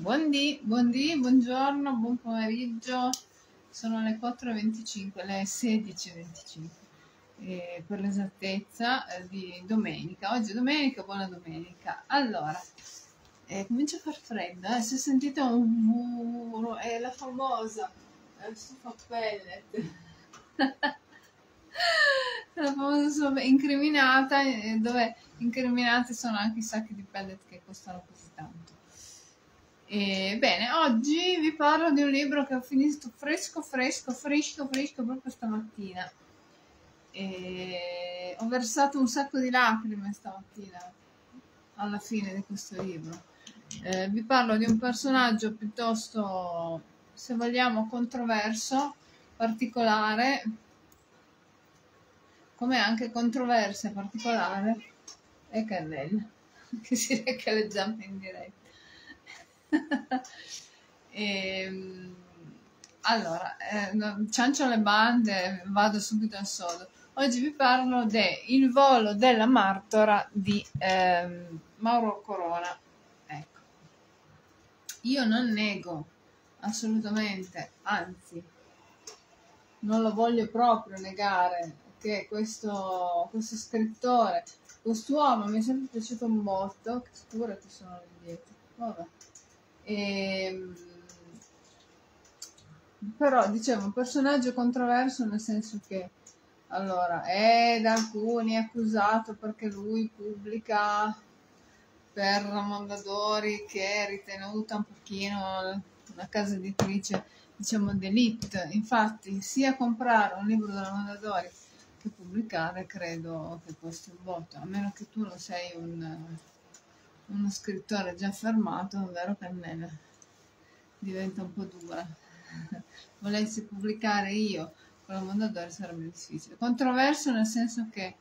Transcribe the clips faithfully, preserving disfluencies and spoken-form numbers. Buondì, buondì, buongiorno, buon pomeriggio. Sono le quattro e venticinque, le sedici e venticinque eh, per l'esattezza eh, di domenica. Oggi è domenica, buona domenica. Allora, eh, comincia a far freddo, eh. Se sentite un burro, è la famosa eh, stufa pellet. La famosa incriminata, eh, dove incriminati sono anche i sacchi di pellet che costano così tanto. E, bene, oggi vi parlo di un libro che ho finito fresco, fresco, fresco, fresco proprio stamattina. E ho versato un sacco di lacrime stamattina alla fine di questo libro. Eh, vi parlo di un personaggio piuttosto, se vogliamo, controverso, particolare, come anche controverso e particolare è Cannella, che si reca leggiamo in diretta. E, allora, eh, ciancio le bande, vado subito al sodo. Oggi vi parlo di Il volo della Martora di eh, Mauro Corona. Ecco, io non nego assolutamente, anzi non lo voglio proprio negare, che questo, questo scrittore, quest'uomo mi è sempre piaciuto un botto. Che scure che sono lì dietro, vabbè. E, però dicevo, un personaggio controverso, nel senso che allora è da alcuni accusato perché lui pubblica per Mondadori, che è ritenuta un pochino una casa editrice, diciamo, d'élite. Infatti sia comprare un libro della Mondadori che pubblicare credo che costi un botto, a meno che tu non sei un uno scrittore già affermato, ovvero Cannella. Diventa un po' dura. Volessi pubblicare io con la Mondadori sarebbe difficile. Controverso nel senso che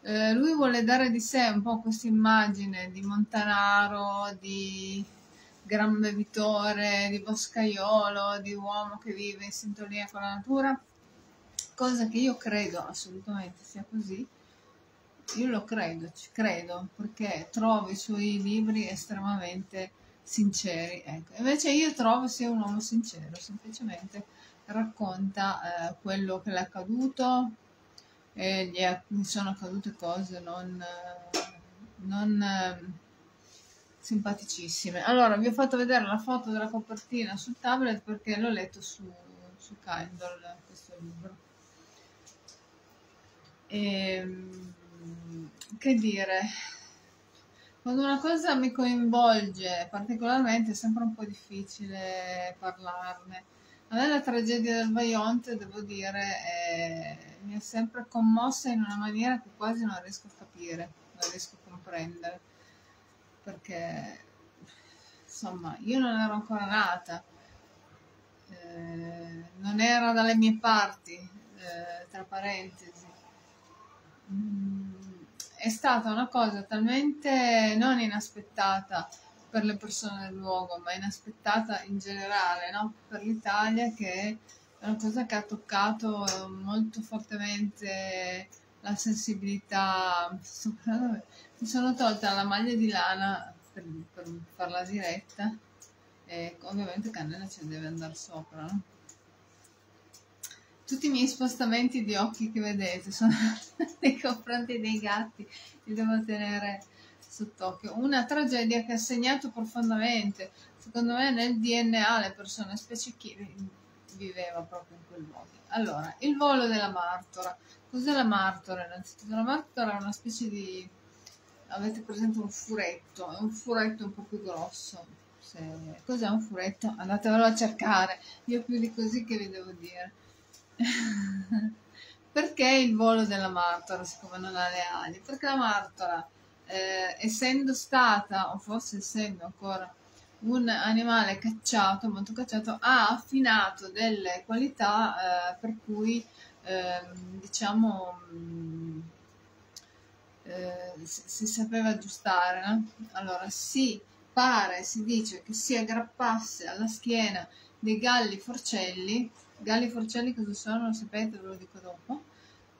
eh, lui vuole dare di sé un po' questa immagine di montanaro, di gran bevitore, di boscaiolo, di uomo che vive in sintonia con la natura, cosa che io credo assolutamente sia così. Io lo credo, ci credo, perché trovo i suoi libri estremamente sinceri. Ecco. Invece io trovo sia un uomo sincero, semplicemente racconta eh, quello che le è accaduto, e gli, è, gli sono accadute cose non, non eh, simpaticissime. Allora, vi ho fatto vedere la foto della copertina sul tablet perché l'ho letto su, su Kindle, questo libro. E, che dire, quando una cosa mi coinvolge particolarmente è sempre un po' difficile parlarne. A me la tragedia del Vajont, devo dire, è, mi ha sempre commossa in una maniera che quasi non riesco a capire, non riesco a comprendere, perché insomma io non ero ancora nata, eh, non era dalle mie parti, eh, tra parentesi. mm. È stata una cosa talmente non inaspettata per le persone del luogo, ma inaspettata in generale, no? Per l'Italia, che è una cosa che ha toccato molto fortemente la sensibilità. Mi sono tolta la maglia di lana per, per farla diretta, e ovviamente Cannella ci deve andare sopra, no? Tutti i miei spostamenti di occhi che vedete sono nei confronti dei gatti, li devo tenere sott'occhio. Una tragedia che ha segnato profondamente, secondo me, nel D N A le persone, specie chi viveva proprio in quel luogo. Allora, Il volo della Martora. Cos'è la Martora? Innanzitutto la Martora è una specie di, avete presente un furetto, è un furetto un po' più grosso. Se, cos'è un furetto? Andatevelo a cercare, io più di così che vi devo dire. Perché il volo della Martora, siccome non ha le ali? Perché la Martora, eh, essendo stata, o forse essendo ancora, un animale cacciato, molto cacciato, ha affinato delle qualità eh, per cui eh, diciamo mh, eh, si, si sapeva aggiustare, no? Allora si pare, si dice che si aggrappasse alla schiena dei galli forcelli. Galli forcelli cosa sono? Lo sapete, ve lo dico dopo.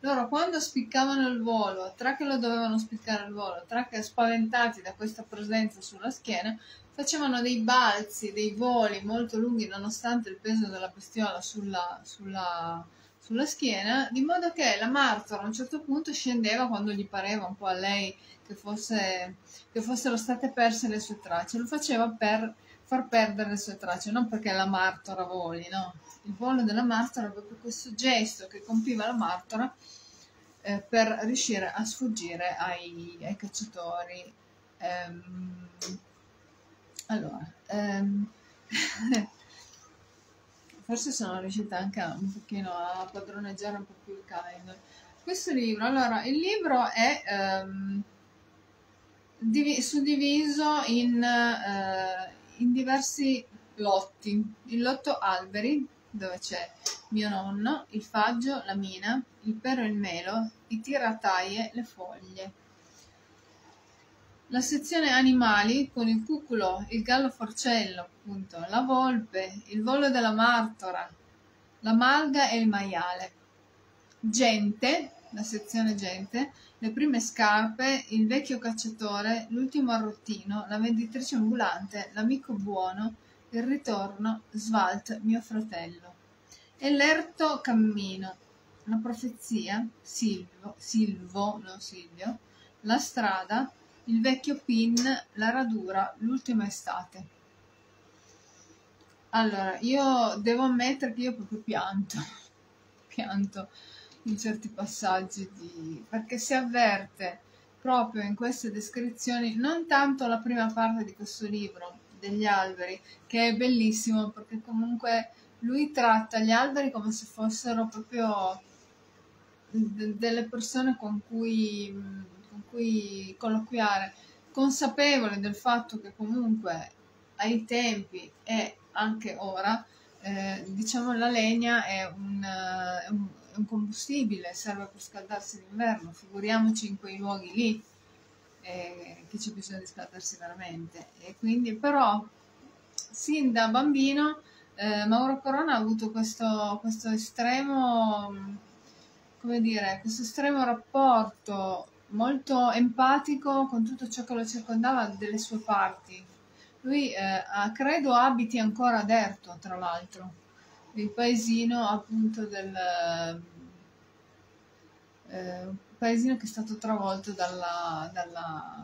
Loro quando spiccavano il volo, a tre che lo dovevano spiccare il volo, a tre che spaventati da questa presenza sulla schiena, facevano dei balzi, dei voli molto lunghi nonostante il peso della bestiola sulla, sulla, sulla schiena, di modo che la Martora a un certo punto scendeva quando gli pareva un po' a lei che, fosse, che fossero state perse le sue tracce. Lo faceva per far perdere le sue tracce, non perché la Martora voli, no? Il volo della Martora è proprio questo gesto che compiva la Martora eh, per riuscire a sfuggire ai, ai cacciatori. Ehm, allora, ehm, forse sono riuscita anche un pochino a padroneggiare un po' più il Kindle. Questo libro, allora, il libro è ehm, div- suddiviso in, eh, in diversi lotti. Il lotto alberi, dove c'è mio nonno, il faggio, la mina, il pero e il melo, i tirataie, le foglie. La sezione animali con il cuculo, il gallo forcello, appunto, la volpe, il volo della martora, la malga e il maiale. Gente, la sezione gente, le prime scarpe, il vecchio cacciatore, l'ultimo arrottino, la venditrice ambulante, l'amico buono, il ritorno, Svalt, mio fratello. E l'erto cammino, la profezia, Silvo, Silvo, non Silvio, la strada, il vecchio pin, la radura, l'ultima estate. Allora, io devo ammettere che io proprio pianto, pianto in certi passaggi, di... perché si avverte proprio in queste descrizioni, non tanto la prima parte di questo libro, degli alberi, che è bellissimo perché comunque lui tratta gli alberi come se fossero proprio de delle persone con cui, con cui colloquiare, consapevoli del fatto che comunque ai tempi e anche ora eh, diciamo la legna è un, è un, è un combustibile, serve per scaldarsi d'inverno, figuriamoci in quei luoghi lì che c'è bisogno di scaldarsi veramente. E quindi però sin da bambino eh, Mauro Corona ha avuto questo, questo estremo, come dire, questo estremo rapporto molto empatico con tutto ciò che lo circondava delle sue parti. Lui eh, ha, credo abiti ancora ad Erto, tra l'altro, il paesino appunto del eh, paesino che è stato travolto dalla, dalla,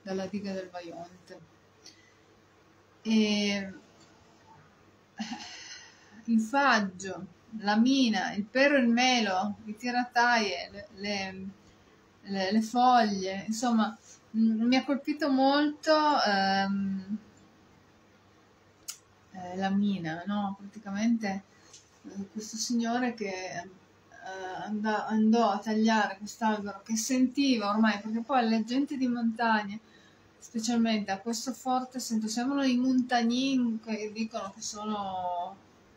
dalla diga del Vajont. E il faggio, la mina, il pero e il melo, i tirataie, le, le, le, le foglie, insomma mi ha colpito molto ehm, eh, la mina, no? Praticamente eh, questo signore che andò a tagliare quest'albero che sentiva ormai, perché poi la gente di montagna, specialmente a questo forte, sento, sembrano i montagnin che dicono che sono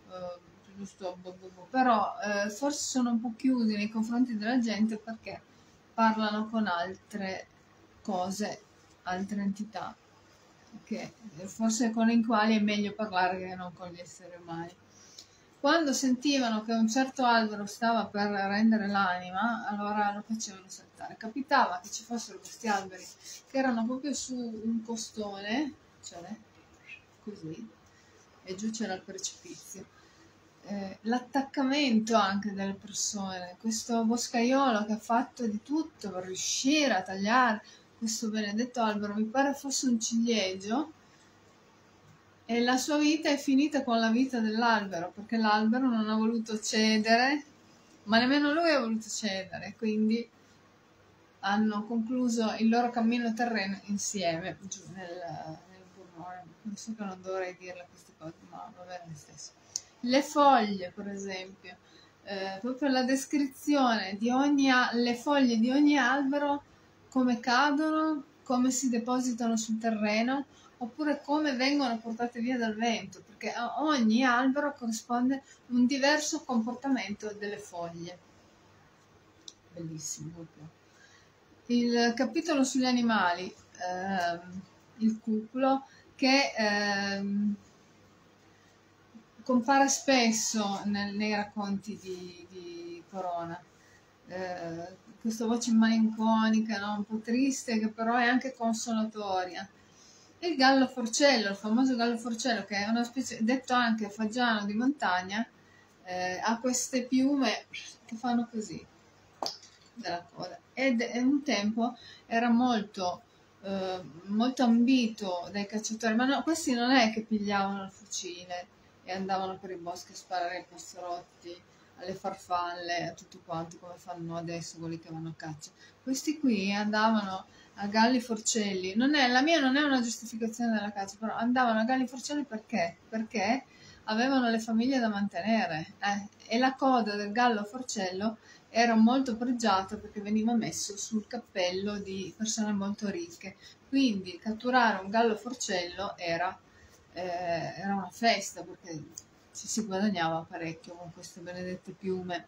eh, giusto, bo bo bo, però eh, forse sono un po' chiusi nei confronti della gente perché parlano con altre cose, altre entità, che forse con le quali è meglio parlare che non con gli esseri umani. Quando sentivano che un certo albero stava per rendere l'anima, allora lo facevano saltare. Capitava che ci fossero questi alberi che erano proprio su un costone, cioè così, e giù c'era il precipizio. Eh, L'attaccamento anche delle persone, questo boscaiolo che ha fatto di tutto per riuscire a tagliare questo benedetto albero, mi pare fosse un ciliegio, e la sua vita è finita con la vita dell'albero, perché l'albero non ha voluto cedere, ma nemmeno lui ha voluto cedere, quindi hanno concluso il loro cammino terreno insieme, giù nel, nel burrone. Non so che non dovrei dirle queste cose, ma va bene lo stesso. Le foglie, per esempio, eh, proprio la descrizione di ogni, le foglie di ogni albero, come cadono, come si depositano sul terreno, oppure come vengono portate via dal vento, perché a ogni albero corrisponde un diverso comportamento delle foglie. Bellissimo, proprio. Il capitolo sugli animali, ehm, il cuculo, che ehm, compare spesso nel, nei racconti di, di Corona. eh, questa voce malinconica, no? Un po' triste, che però è anche consolatoria. E il gallo forcello, il famoso gallo forcello, che è una specie, detto anche fagiano di montagna, eh, ha queste piume che fanno così dalla coda. Ed è un tempo era molto, eh, molto ambito dai cacciatori, ma no, questi non è che pigliavano il fucile e andavano per i boschi a sparare ai passerotti, alle farfalle, a tutto quanto, come fanno adesso quelli che vanno a caccia. Questi qui andavano a galli forcelli, non è, la mia non è una giustificazione della caccia, però andavano a galli forcelli perché? Perché avevano le famiglie da mantenere, eh? E la coda del gallo forcello era molto pregiata perché veniva messo sul cappello di persone molto ricche, quindi catturare un gallo forcello era, eh, era una festa, perché ci si guadagnava parecchio con queste benedette piume.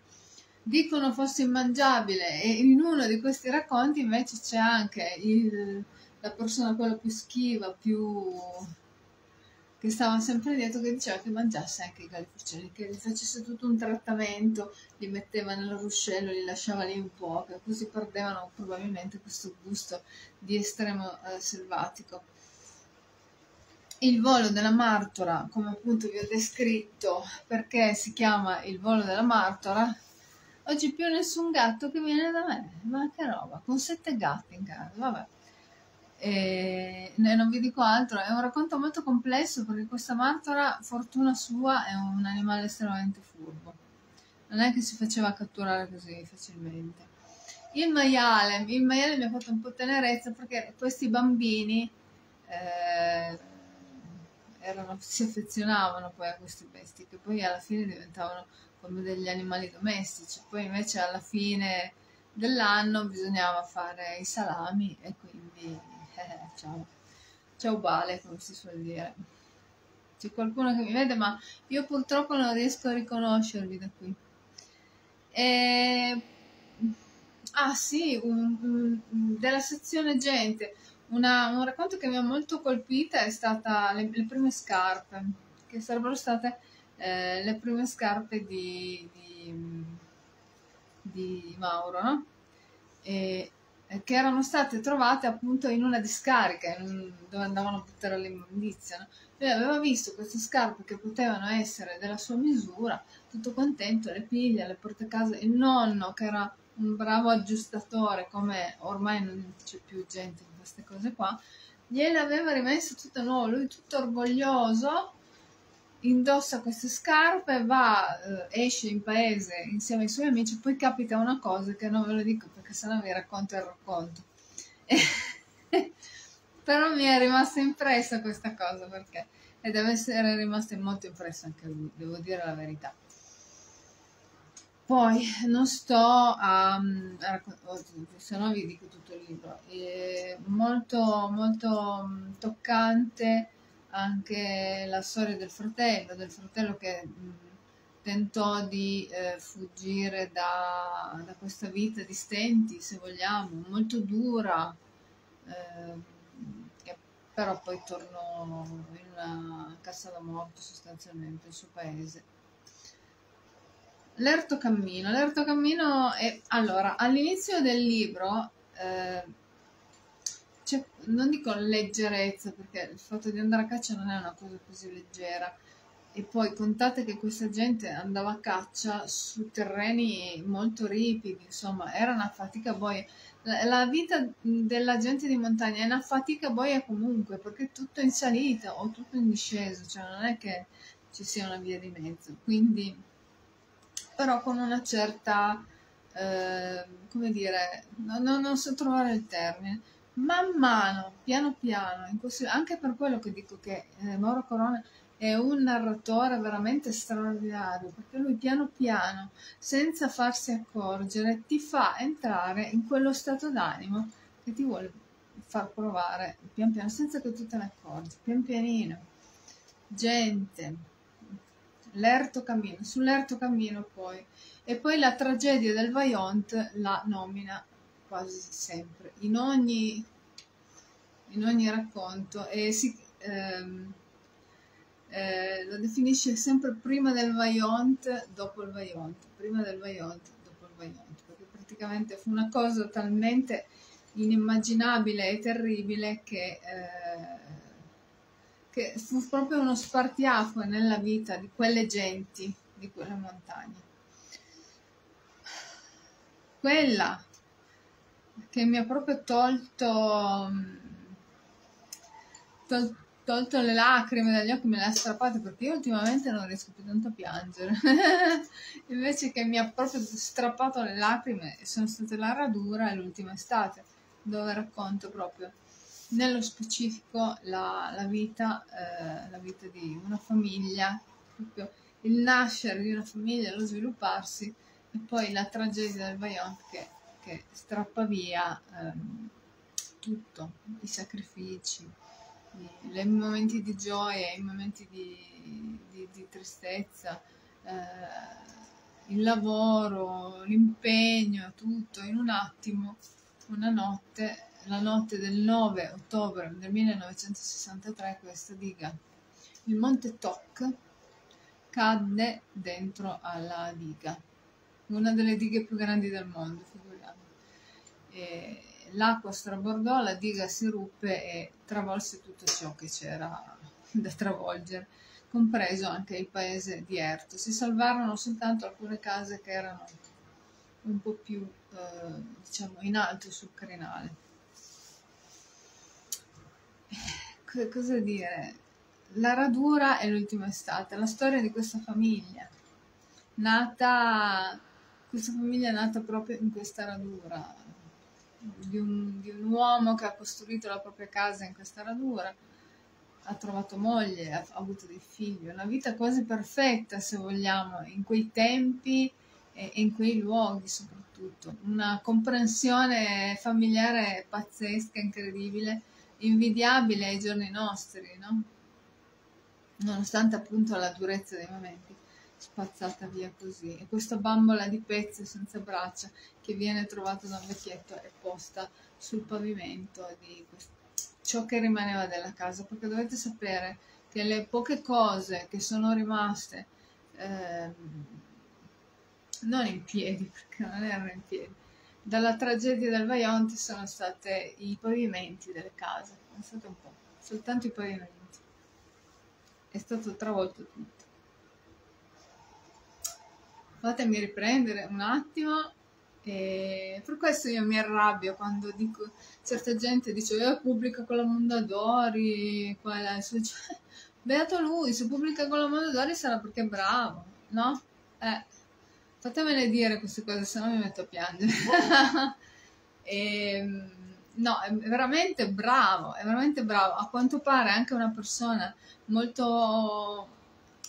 Dicono fosse immangiabile, e in uno di questi racconti invece c'è anche il, la persona quella più schiva, più che stava sempre dietro, che diceva che mangiasse anche i galli forcelli, che gli facesse tutto un trattamento, li metteva nel ruscello, li lasciava lì un po', che così perdevano probabilmente questo gusto di estremo eh, selvatico. Il volo della martora, come appunto vi ho descritto, perché si chiama il volo della martora, oggi più nessun gatto che viene da me, ma che roba, con sette gatti in casa, vabbè. E non vi dico altro, è un racconto molto complesso perché questa martora, fortuna sua, è un animale estremamente furbo, non è che si faceva catturare così facilmente. Il maiale, il maiale mi ha fatto un po' tenerezza perché questi bambini... Eh, Erano, si affezionavano poi a queste bestie che poi alla fine diventavano come degli animali domestici. Poi invece alla fine dell'anno bisognava fare i salami e quindi eh, ciao, ciao Bale, come si suol dire. C'è qualcuno che mi vede, ma io purtroppo non riesco a riconoscervi da qui. E... ah sì, un, un, della sezione gente. Una, un racconto che mi ha molto colpita è stata le, le prime scarpe, che sarebbero state eh, le prime scarpe di, di, di Mauro, no? E, che erano state trovate appunto in una discarica, in un, dove andavano a buttare l'immondizia, no? Lui aveva visto queste scarpe che potevano essere della sua misura, tutto contento, le piglia, le porta a casa. Il nonno, che era un bravo aggiustatore, come ormai non c'è più gente in queste cose qua, gliel'aveva rimesso tutto nuovo. Lui tutto orgoglioso indossa queste scarpe, va, eh, esce in paese insieme ai suoi amici. Poi capita una cosa che non ve lo dico perché sennò vi racconto il racconto però mi è rimasta impressa questa cosa, perché e deve essere rimasta molto impressa anche lui, devo dire la verità. Poi non sto a, a raccontare, se no vi dico tutto il libro. È molto, molto toccante anche la storia del fratello, del fratello che mh, tentò di eh, fuggire da, da questa vita di stenti, se vogliamo, molto dura, eh, che però poi tornò in una cassa da morto sostanzialmente nel suo paese. L'Erto Cammino, l'Erto Cammino è, allora, all'inizio del libro eh, cioè, non dico leggerezza, perché il fatto di andare a caccia non è una cosa così leggera, e poi contate che questa gente andava a caccia su terreni molto ripidi, insomma era una fatica boia. La, la vita della gente di montagna è una fatica boia comunque, perché è tutto in salita o tutto in discesa, cioè non è che ci sia una via di mezzo, quindi... però con una certa, eh, come dire, non, non, non so trovare il termine, man mano, piano piano, in questo, anche per quello che dico che eh, Mauro Corona è un narratore veramente straordinario, perché lui piano piano, senza farsi accorgere, ti fa entrare in quello stato d'animo che ti vuole far provare, pian piano, senza che tu te ne accorgi, pian pianino. Gente... l'Erto Cammino, sull'Erto Cammino poi, e poi la tragedia del Vajont la nomina quasi sempre, in ogni, in ogni racconto, e si, ehm, eh, la definisce sempre prima del Vajont, dopo il Vajont, prima del Vajont, dopo il Vajont, perché praticamente fu una cosa talmente inimmaginabile e terribile che, eh, che fu proprio uno spartiacque nella vita di quelle genti, di quella montagna. Quella che mi ha proprio tolto, tol, tolto le lacrime dagli occhi, me le ha strappate, perché io ultimamente non riesco più tanto a piangere, invece che mi ha proprio strappato le lacrime sono state la radura e l'ultima estate, dove racconto proprio nello specifico la, la, vita, eh, la vita di una famiglia, proprio il nascere di una famiglia, lo svilupparsi, e poi la tragedia del Vajont che, che strappa via ehm, tutto, i sacrifici, i, i momenti di gioia, i momenti di, di, di tristezza, eh, il lavoro, l'impegno, tutto in un attimo, una notte, la notte del nove ottobre del millenovecentosessantatré, questa diga, il Monte Toc, cadde dentro alla diga, una delle dighe più grandi del mondo, figuriamo. L'acqua strabordò, la diga si ruppe e travolse tutto ciò che c'era da travolgere, compreso anche il paese di Erto. Si salvarono soltanto alcune case che erano un po' più eh, diciamo in alto sul crinale. C- cosa dire? La radura è l'ultima estate, la storia di questa famiglia nata... Questa famiglia è nata proprio in questa radura, di un, di un uomo che ha costruito la propria casa in questa radura, ha trovato moglie, ha, ha avuto dei figli, una vita quasi perfetta, se vogliamo, in quei tempi e, e in quei luoghi soprattutto. Una comprensione familiare pazzesca, incredibile, invidiabile ai giorni nostri, no? Nonostante appunto la durezza dei momenti. Spazzata via così, e questa bambola di pezzi senza braccia che viene trovata da un vecchietto e posta sul pavimento di questo, ciò che rimaneva della casa, perché dovete sapere che le poche cose che sono rimaste eh, non in piedi, perché non erano in piedi, dalla tragedia del Vajont sono state i pavimenti delle case, pensate un po', soltanto i pavimenti, è stato travolto tutto. Fatemi riprendere un attimo, e per questo io mi arrabbio quando dico, certa gente dice, eh, pubblica con la Mondadori, qual è il suo... Beato lui, se pubblica con la Mondadori sarà perché è bravo, no? Eh, fatemele dire queste cose, se no mi metto a piangere. e, no, è veramente bravo, è veramente bravo, a quanto pare è anche una persona molto...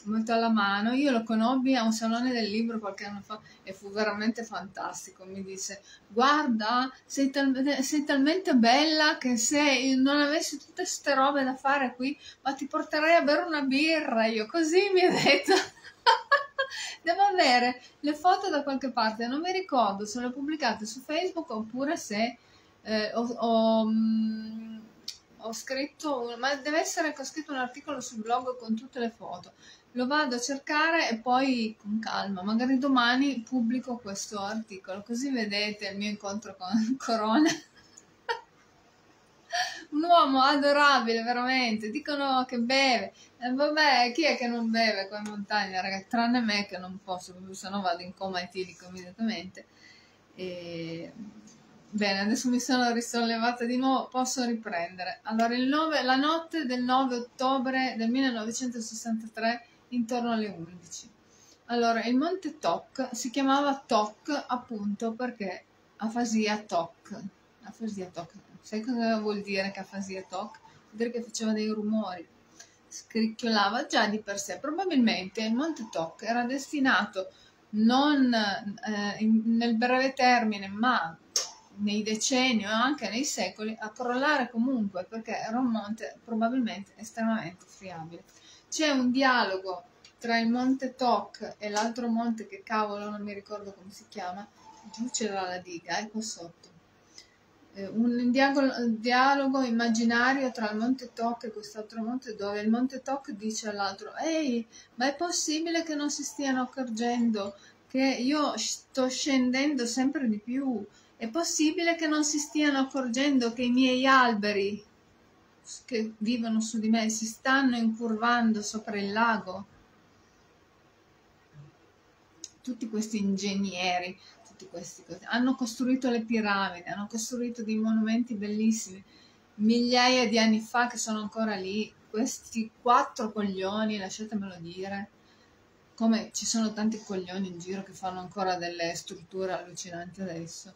molto alla mano. Io lo conobbi a un salone del libro qualche anno fa e fu veramente fantastico, mi disse, guarda, sei, tal sei talmente bella che se non avessi tutte ste robe da fare qui, ma ti porterei a bere una birra, io così mi ha detto. Devo avere le foto da qualche parte, non mi ricordo se le ho pubblicate su Facebook oppure se eh, ho, ho, mh, ho scritto, ma deve essere che ho scritto un articolo sul blog con tutte le foto. Lo vado a cercare e poi con calma, magari domani pubblico questo articolo, così vedete il mio incontro con Corona. Un uomo adorabile, veramente, dicono che beve, eh, vabbè, chi è che non beve qua in montagna, ragazzi, tranne me che non posso, se no vado in coma etilico immediatamente. E... Bene, adesso mi sono risollevata di nuovo, posso riprendere. Allora, il nove, la notte del nove ottobre del millenovecentosessantatré, intorno alle undici. Allora, il Monte Toc si chiamava Toc appunto perché afasia Toc. Afasia Toc. Sai cosa vuol dire che afasia Toc? Vuol dire che faceva dei rumori, scricchiolava già di per sé. Probabilmente il Monte Toc era destinato non eh, in, nel breve termine, ma nei decenni o anche nei secoli, a crollare comunque, perché era un monte probabilmente estremamente friabile. C'è un dialogo tra il Monte Toc e l'altro monte che cavolo non mi ricordo come si chiama, giù c'era la diga, ecco sotto. Eh, un dialogo immaginario tra il Monte Toc e quest'altro monte, dove il Monte Toc dice all'altro, ehi, ma è possibile che non si stiano accorgendo che io sto scendendo sempre di più. È possibile che non si stiano accorgendo che i miei alberi che vivono su di me si stanno incurvando sopra il lago? Tutti questi ingegneri, tutti questi cose, hanno costruito le piramidi, hanno costruito dei monumenti bellissimi migliaia di anni fa che sono ancora lì. Questi quattro coglioni, lasciatemelo dire, come ci sono tanti coglioni in giro che fanno ancora delle strutture allucinanti adesso,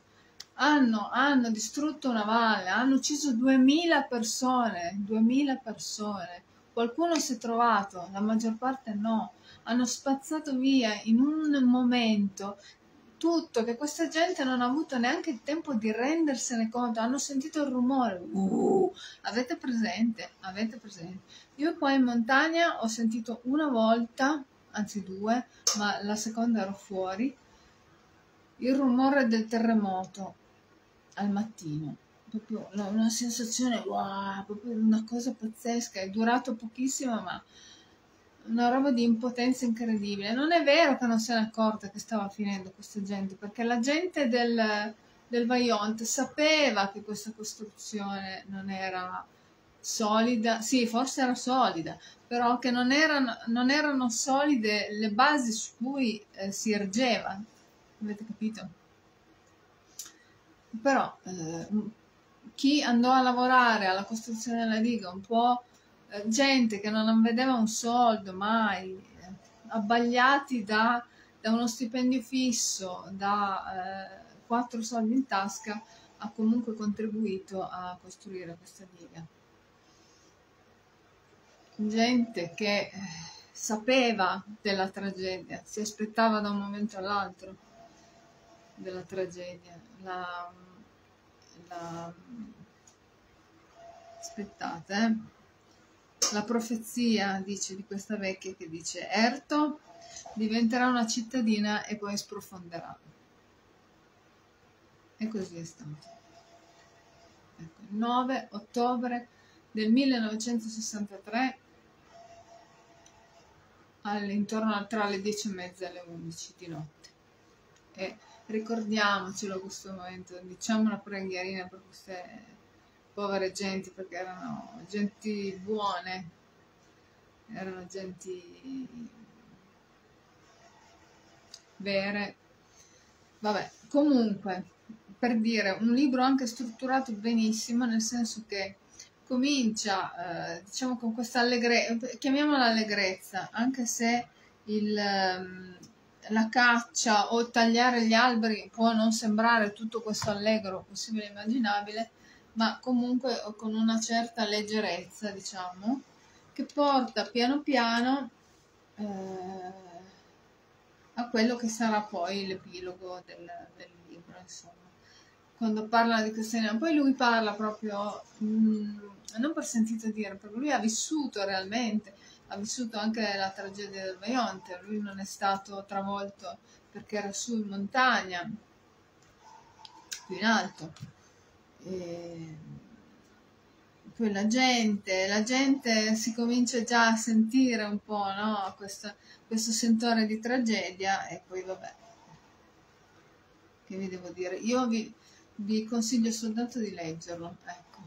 hanno, hanno distrutto una valle, hanno ucciso duemila persone, duemila persone, qualcuno si è trovato, la maggior parte no, hanno spazzato via in un momento tutto, che questa gente non ha avuto neanche il tempo di rendersene conto, hanno sentito il rumore, uh, avete presente, avete presente, io qua in montagna ho sentito una volta, anzi due, ma la seconda ero fuori, il rumore del terremoto al mattino, proprio una sensazione, wow, proprio una cosa pazzesca, è durato pochissimo ma una roba di impotenza incredibile. Non è vero che non se ne accorta che stava finendo questa gente, perché la gente del, del Vajont sapeva che questa costruzione non era solida, sì forse era solida, però che non erano, non erano solide le basi su cui eh, si ergeva, avete capito? Però eh, chi andò a lavorare alla costruzione della diga un po', gente che non vedeva un soldo mai, abbagliati da, da uno stipendio fisso, da eh, quattro soldi in tasca, ha comunque contribuito a costruire questa diga. Gente che eh, sapeva della tragedia, si aspettava da un momento all'altro della tragedia, la, la... aspettate, eh. La profezia, dice, di questa vecchia che dice Erto diventerà una cittadina e poi sprofonderà. E così è stato. Ecco, il nove ottobre del millenovecentosessantatré, all'intorno tra le dieci e mezza e le undici di notte. E ricordiamocelo questo momento, diciamo una preghierina per queste povere genti, perché erano genti buone, erano genti vere. Vabbè, comunque, per dire, un libro anche strutturato benissimo, nel senso che comincia, eh, diciamo, con questa allegrezza, chiamiamola allegrezza, anche se il, la caccia o tagliare gli alberi può non sembrare tutto questo allegro possibile e immaginabile, ma comunque con una certa leggerezza, diciamo, che porta piano piano eh, a quello che sarà poi l'epilogo del, del libro, insomma. Quando parla di questione, poi lui parla proprio, mh, non per sentito dire, perché lui ha vissuto realmente, ha vissuto anche la tragedia del Vajont, lui non è stato travolto perché era su in montagna, più in alto. E poi la gente, la gente si comincia già a sentire un po', no? Questo, questo sentore di tragedia, e poi vabbè, che vi devo dire? Io vi, vi consiglio soltanto di leggerlo, ecco.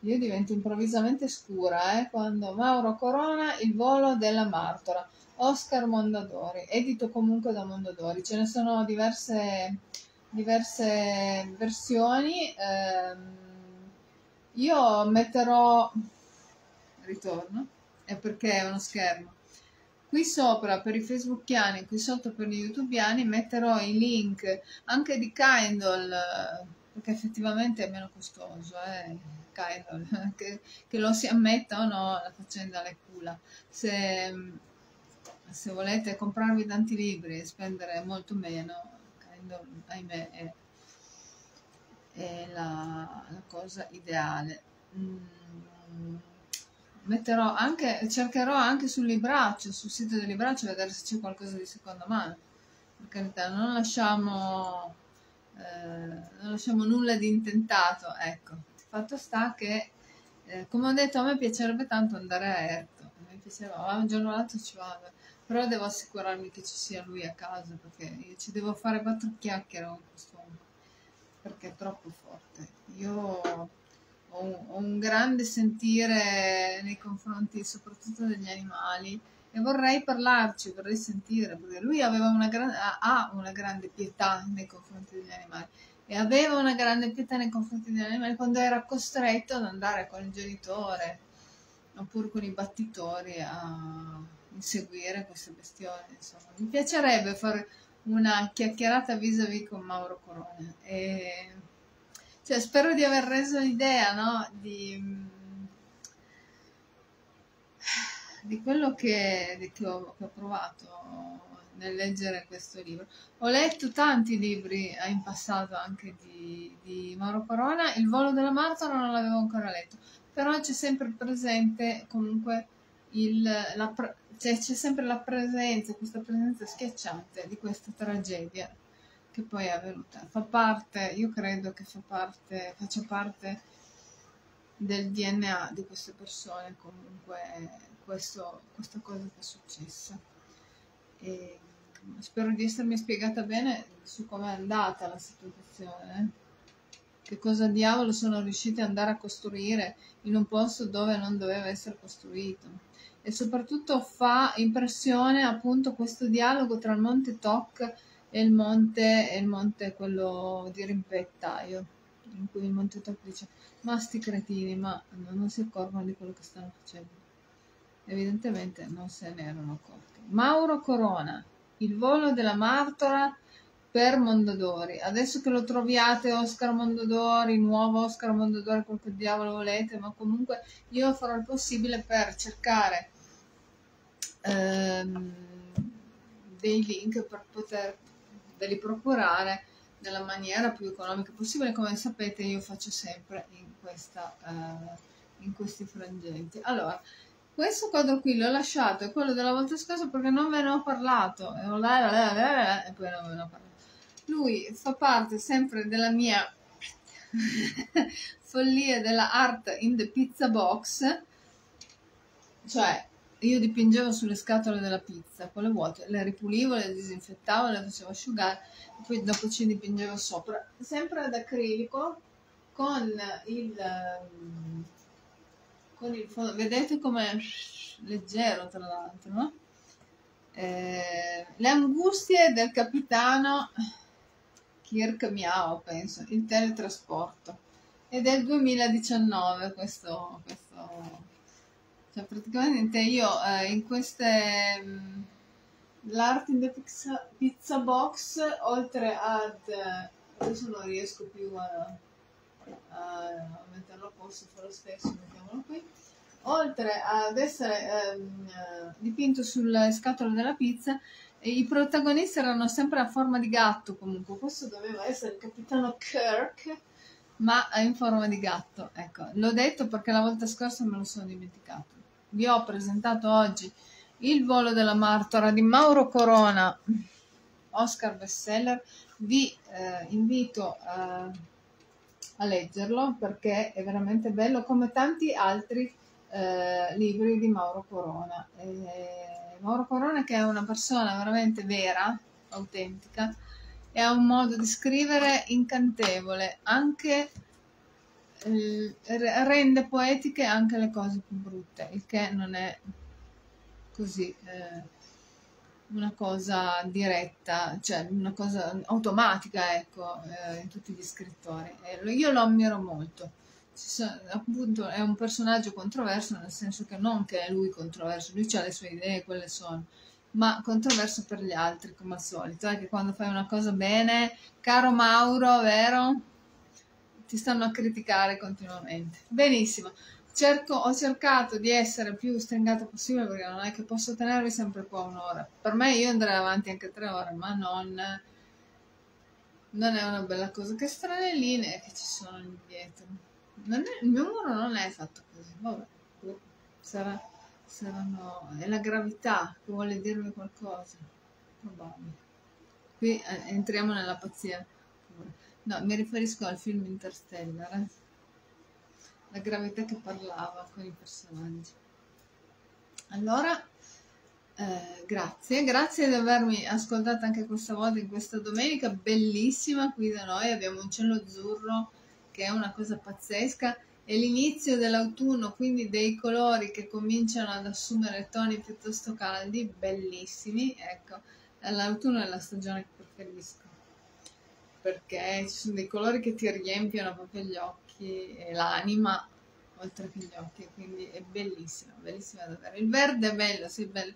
Io divento improvvisamente scura, eh, quando Mauro Corona, Il volo della Martora, Oscar Mondadori, edito comunque da Mondadori, ce ne sono diverse... diverse versioni. Ehm, io metterò ritorno, è perché è uno schermo qui sopra per i facebookiani, qui sotto per gli youtubiani, metterò i link anche di Kindle, perché effettivamente è meno costoso, eh, Kindle, che, che lo si ammetta o no, la faccenda è culla. Se, se volete comprarvi tanti libri e spendere molto meno, ahimè, è, è la, la cosa ideale. Mm, metterò anche, cercherò anche sul Libraccio, sul sito del Libraccio, vedere se c'è qualcosa di seconda mano. Per carità, non lasciamo, eh, non lasciamo nulla di intentato. Ecco, fatto sta che, eh, come ho detto, a me piacerebbe tanto andare a Erto. Mi piaceva, un giorno o l'altro ci vado. però devo assicurarmi che ci sia lui a casa, perché io ci devo fare quattro chiacchiere con quest'uomo, perché è troppo forte. Io ho un, ho un grande sentire nei confronti soprattutto degli animali, e vorrei parlarci, vorrei sentire, perché lui aveva una ha una grande pietà nei confronti degli animali, e aveva una grande pietà nei confronti degli animali quando era costretto ad andare con il genitore oppure con i battitori a inseguire queste bestiole. Insomma, mi piacerebbe fare una chiacchierata vis-à-vis con Mauro Corona, e cioè, spero di aver reso l'idea, no? di... di quello che, che, ho, che ho provato nel leggere questo libro. Ho letto tanti libri in passato anche di, di Mauro Corona. Il volo della Martora non l'avevo ancora letto, però c'è sempre presente comunque c'è sempre la presenza, questa presenza schiacciante di questa tragedia che poi è avvenuta. Fa parte, io credo che fa parte, faccia parte del D N A di queste persone comunque. Questo, questa cosa che è successa, e spero di essermi spiegata bene su com'è andata la situazione, che cosa diavolo sono riusciti ad andare a costruire in un posto dove non doveva essere costruito. E soprattutto fa impressione appunto questo dialogo tra il Monte Toc e il monte, e il monte quello di rimpettaio, in cui il Monte Toc dice: ma sti cretini, ma non si accorgono di quello che stanno facendo. Evidentemente non se ne erano accorti. Mauro Corona, Il volo della Martora per Mondadori. Adesso che lo troviate, Oscar Mondadori, nuovo Oscar Mondadori, quel che diavolo volete, ma comunque io farò il possibile per cercare ehm, dei link per poterveli procurare nella maniera più economica possibile. Come sapete, io faccio sempre in, questa, eh, in questi frangenti. Allora, questo quadro qui l'ho lasciato, è quello della volta scorsa, perché non ve ne ho parlato, e poi non ve ne ho parlato. Lui fa parte sempre della mia follia della art in the pizza box, cioè io dipingevo sulle scatole della pizza, quelle vuote, le ripulivo, le disinfettavo, le facevo asciugare, e poi dopo ci dipingevo sopra, sempre ad acrilico, con il... Con il fondo, vedete com'è leggero, tra l'altro, no? Eh, le angustie del capitano Kirk Miao, penso, il teletrasporto. Ed è il duemiladiciannove questo... questo... Cioè, praticamente io eh, in queste... l'art in the pizza, pizza box, oltre ad... adesso non riesco più a... a metterlo a posto, fa lo stesso, mettiamolo qui. Oltre ad essere ehm, dipinto sulle scatole della pizza, i protagonisti erano sempre a forma di gatto. Comunque questo doveva essere il capitano Kirk, ma in forma di gatto. Ecco, l'ho detto perché la volta scorsa me lo sono dimenticato. Vi ho presentato oggi Il volo della Martora di Mauro Corona, Oscar bestseller. Vi eh, invito a a leggerlo, perché è veramente bello, come tanti altri eh, libri di Mauro Corona. E Mauro Corona, che è una persona veramente vera, autentica, e ha un modo di scrivere incantevole, anche eh, rende poetiche anche le cose più brutte, il che non è così eh, una cosa diretta, cioè una cosa automatica, ecco, eh, in tutti gli scrittori. Eh, io lo ammiro molto. Ci sono, appunto, è un personaggio controverso, nel senso che non che è lui controverso, lui ha le sue idee, quelle sono, ma controverso per gli altri, come al solito. È che quando fai una cosa bene, caro Mauro, vero? Ti stanno a criticare continuamente. Benissimo. Cerco, ho cercato di essere più stringata possibile, perché non è che posso tenervi sempre qua un'ora. Per me, io andrei avanti anche tre ore, ma non, non è una bella cosa. Che strane linee che ci sono lì dietro. Non è, il mio muro non è fatto così, vabbè, sarà, saranno, è la gravità che vuole dirmi qualcosa, probabile. Qui eh, entriamo nella pazzia pure. No, mi riferisco al film Interstellar, eh. La gravità che parlava con i personaggi. Allora, Eh, grazie, grazie di avermi ascoltata anche questa volta in questa domenica bellissima qui da noi. Abbiamo un cielo azzurro che è una cosa pazzesca, è l'inizio dell'autunno, quindi dei colori che cominciano ad assumere toni piuttosto caldi, bellissimi. Ecco, l'autunno è la stagione che preferisco perché ci sono dei colori che ti riempiono proprio gli occhi e l'anima oltre che gli occhi, quindi è bellissimo, bellissimo davvero. Il verde è bello, sì, bello,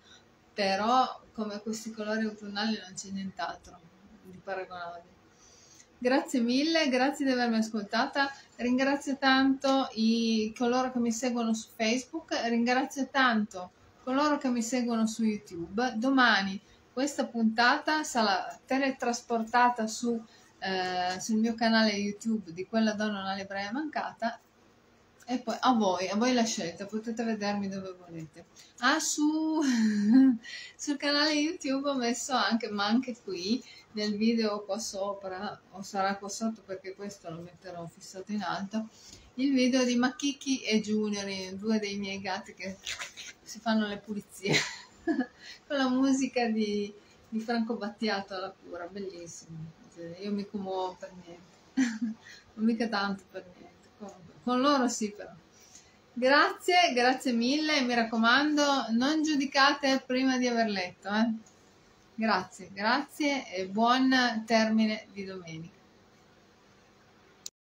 però come questi colori autunnali non c'è nient'altro di paragonabile. Grazie mille, grazie di avermi ascoltata, ringrazio tanto i, coloro che mi seguono su Facebook, ringrazio tanto coloro che mi seguono su YouTube. Domani questa puntata sarà teletrasportata su, eh, sul mio canale YouTube di Quella Donna è una Libraia mancata, e poi a voi, a voi la scelta, potete vedermi dove volete. Ah, su, sul canale YouTube ho messo anche, ma anche qui nel video qua sopra, o sarà qua sotto perché questo lo metterò fissato in alto, il video di Makiki e Junior, due dei miei gatti che si fanno le pulizie con la musica di, di Franco Battiato alla cura, bellissimo. Io mi commuovo per niente, non mica tanto per niente, comunque. Con loro sì, però. Grazie, grazie mille, mi raccomando, non giudicate prima di aver letto. Eh? Grazie, grazie e buon termine di domenica.